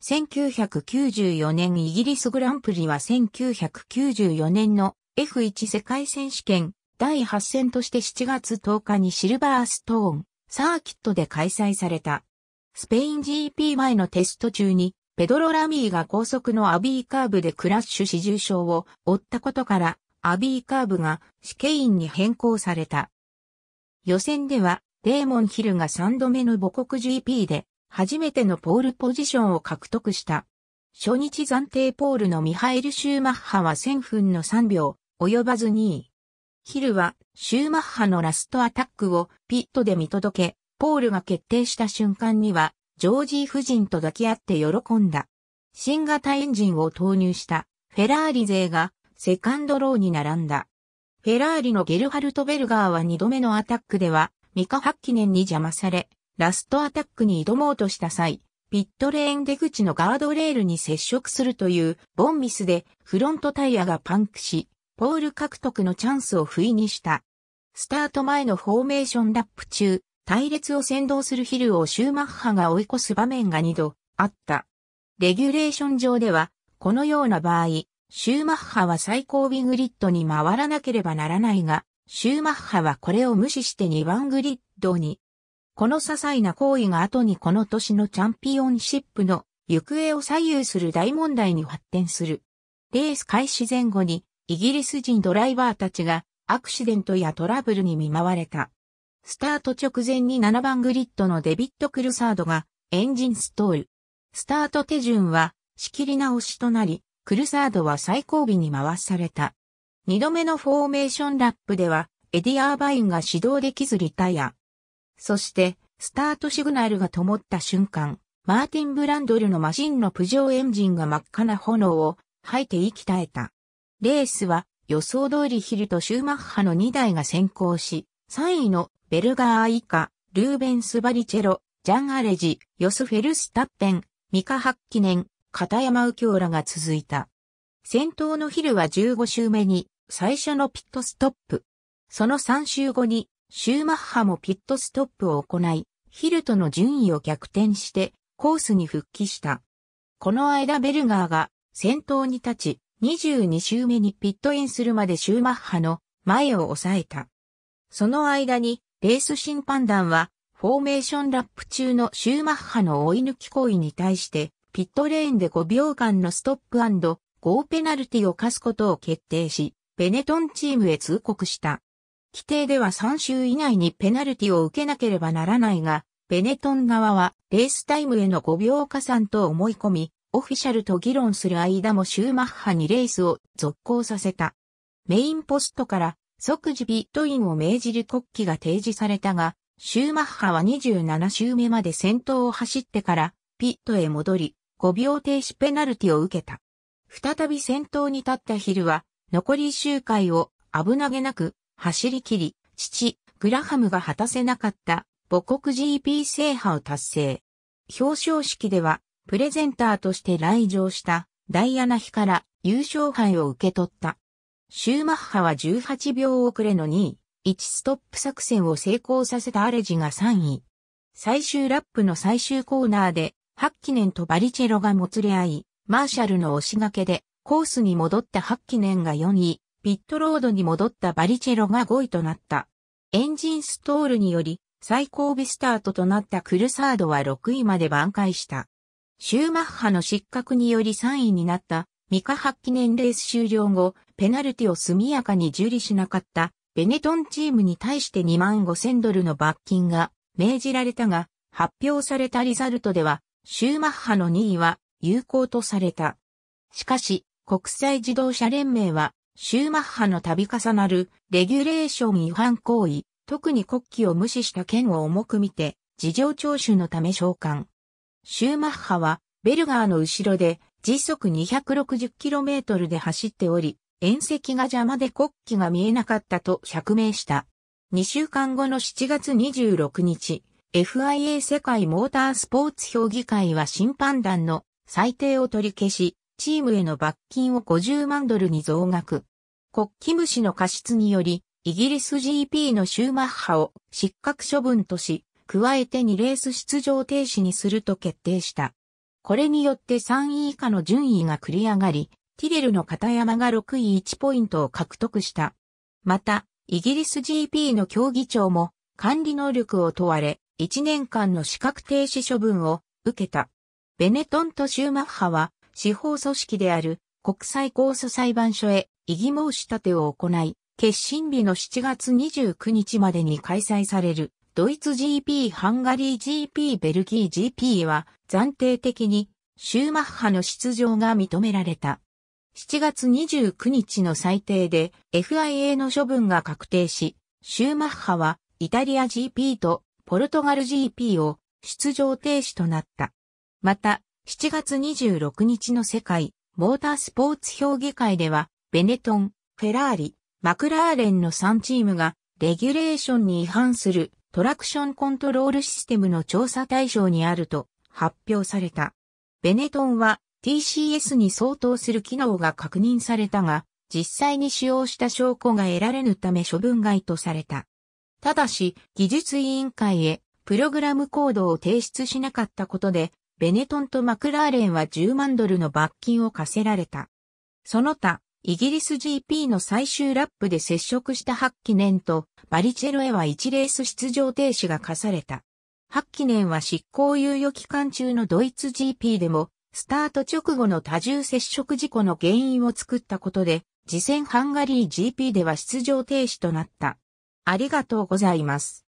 1994年イギリスグランプリは1994年の F1 世界選手権第8戦として7月10日にシルバーストーンサーキットで開催された。スペイン GP 前のテスト中にペドロ・ラミーが高速のアビーカーブでクラッシュし重傷を負ったことからアビーカーブが試験員に変更された。予選ではデーモン・ヒルが3度目の母国 GP で初めてのポールポジションを獲得した。初日暫定ポールのミハエル・シューマッハは1000分の3秒及ばず2位。ヒルはシューマッハのラストアタックをピットで見届け、ポールが決定した瞬間にはジョージー夫人と抱き合って喜んだ。新型エンジンを投入したフェラーリ勢がセカンドローに並んだ。フェラーリのゲルハルト・ベルガーは2度目のアタックではミカ・ハッキネンに邪魔され、ラストアタックに挑もうとした際、ピットレーン出口のガードレールに接触するというボンミスでフロントタイヤがパンクし、ポール獲得のチャンスを不意にした。スタート前のフォーメーションラップ中、隊列を先導するヒルをシューマッハが追い越す場面が2度あった。レギュレーション上では、このような場合、シューマッハは最後尾グリッドに回らなければならないが、シューマッハはこれを無視して2番グリッドに。この些細な行為が後にこの年のチャンピオンシップの行方を左右する大問題に発展する。レース開始前後にイギリス人ドライバーたちがアクシデントやトラブルに見舞われた。スタート直前に7番グリッドのデビッド・クルサードがエンジンストール。スタート手順は仕切り直しとなり、クルサードは最後尾に回された。2度目のフォーメーションラップではエディ・アーバインが始動できずリタイア。そして、スタートシグナルが灯った瞬間、マーティン・ブランドルのマシンのプジョーエンジンが真っ赤な炎を吐いて息絶えた。レースは予想通りヒルとシューマッハの2台が先行し、3位のベルガー以下、ルーベンス・バリチェロ、ジャン・アレジ、ヨス・フェルスタッペン、ミカ・ハッキネン、片山右京らが続いた。先頭のヒルは15周目に最初のピットストップ。その3周後に、シューマッハもピットストップを行い、ヒルとの順位を逆転してコースに復帰した。この間ベルガーが先頭に立ち、22周目にピットインするまでシューマッハの前を抑えた。その間にレース審判団はフォーメーションラップ中のシューマッハの追い抜き行為に対して、ピットレーンで5秒間のストップ&ゴーペナルティを課すことを決定し、ベネトンチームへ通告した。規定では3周以内にペナルティを受けなければならないが、ベネトン側はレースタイムへの5秒加算と思い込み、オフィシャルと議論する間もシューマッハにレースを続行させた。メインポストから即時ピットインを命じる国旗が提示されたが、シューマッハは27周目まで先頭を走ってからピットへ戻り、5秒停止ペナルティを受けた。再び先頭に立ったヒルは、残り1周回を危なげなく、走り切り、父、グラハムが果たせなかった母国 GP 制覇を達成。表彰式では、プレゼンターとして来場したダイアナ妃から優勝杯を受け取った。シューマッハは18秒遅れの2位、1ストップ作戦を成功させたアレジが3位。最終ラップの最終コーナーで、ハッキネンとバリチェロがもつれ合い、マーシャルの押し掛けでコースに戻ったハッキネンが4位。ピットロードに戻ったバリチェロが5位となった。エンジンストールにより、最後尾スタートとなったクルサードは6位まで挽回した。シューマッハの失格により3位になった、ミカ・ハッキネンレース終了後、ペナルティを速やかに受理しなかった、ベネトンチームに対して$25,000の罰金が命じられたが、発表されたリザルトでは、シューマッハの2位は有効とされた。しかし、国際自動車連盟は、シューマッハの度重なるレギュレーション違反行為、特に国旗を無視した件を重く見て、事情聴取のため召喚。シューマッハはベルガーの後ろで時速 260km で走っており、縁石が邪魔で国旗が見えなかったと釈明した。2週間後の7月26日、FIA 世界モータースポーツ評議会は審判団の裁定を取り消し、チームへの罰金を$500,000に増額。国旗無視の過失により、イギリス GP のシューマッハを失格処分とし、加えて2レース出場停止にすると決定した。これによって3位以下の順位が繰り上がり、ティレルの片山が6位1ポイントを獲得した。また、イギリス GP の競技長も管理能力を問われ、1年間の資格停止処分を受けた。ベネトンとシューマッハは司法組織である国際控訴裁判所へ異議申し立てを行い、決審日の7月29日までに開催されるドイツ GP、ハンガリー GP、ベルギー GP は暫定的にシューマッハの出場が認められた。7月29日の裁定で FIA の処分が確定し、シューマッハはイタリア GP とポルトガル GP を出場停止となった。また、7月26日の世界モータースポーツ評議会では、ベネトン、フェラーリ、マクラーレンの3チームがレギュレーションに違反するトラクションコントロールシステムの調査対象にあると発表された。ベネトンはTCS に相当する機能が確認されたが、実際に使用した証拠が得られぬため処分外とされた。ただし、技術委員会へプログラムコードを提出しなかったことで、ベネトンとマクラーレンは10万ドルの罰金を課せられた。その他、イギリス GP の最終ラップで接触したハッキネンとバリチェロへは1レース出場停止が課された。ハッキネンは執行猶予期間中のドイツ GP でも、スタート直後の多重接触事故の原因を作ったことで、次戦ハンガリー GP では出場停止となった。ありがとうございます。